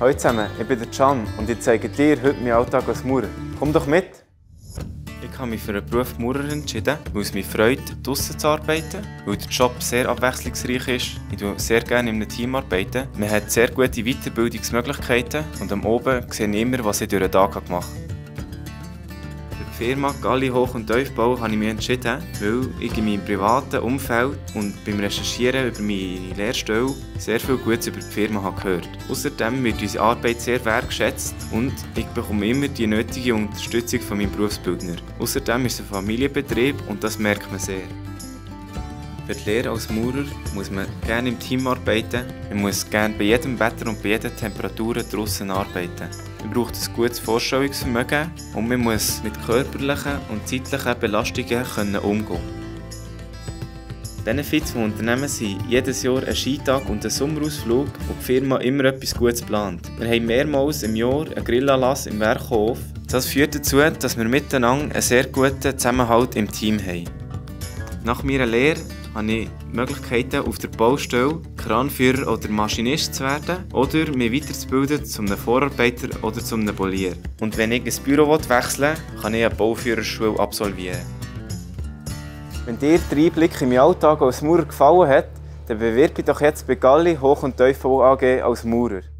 Hallo zusammen, ich bin der Can und ich zeige dir heute meinen Alltag als Maurer. Komm doch mit! Ich habe mich für den Beruf Maurer entschieden, weil es mich freut, draussen zu arbeiten, weil der Job sehr abwechslungsreich ist. Ich arbeite sehr gerne in einem Team. Man hat sehr gute Weiterbildungsmöglichkeiten und am Oben sehe ich immer, was ich durch den Tag gemacht habe. Für die Firma Galli Hoch- und Tiefbau habe ich mich entschieden, weil ich in meinem privaten Umfeld und beim Recherchieren über meine Lehrstelle sehr viel Gutes über die Firma habe gehört. Außerdem wird unsere Arbeit sehr wertgeschätzt und ich bekomme immer die nötige Unterstützung von meinem Berufsbildner. Außerdem ist es ein Familienbetrieb und das merkt man sehr. Für die Lehre als Maurer muss man gerne im Team arbeiten, man muss gerne bei jedem Wetter und bei jeder Temperatur draussen arbeiten. Man braucht ein gutes Vorstellungsvermögen und man muss mit körperlichen und zeitlichen Belastungen umgehen können. Die Benefits des Unternehmens sind jedes Jahr ein Skitag und ein Sommerausflug, wo die Firma immer etwas Gutes plant. Wir haben mehrmals im Jahr einen Grillanlass im Werkhof. Das führt dazu, dass wir miteinander einen sehr guten Zusammenhalt im Team haben. Nach meiner Lehre habe ich Möglichkeiten, auf der Baustelle Kranführer oder Maschinist zu werden oder mich weiterzubilden zu einem Vorarbeiter oder zu einem Polier. Und wenn ich ein Büro wechseln will, kann ich eine Bauführerschule absolvieren. Wenn dir der Einblick in meinen Alltag als Maurer gefallen hat, dann bewirb dich doch jetzt bei Galli Hoch- und Tiefbau AG als Maurer.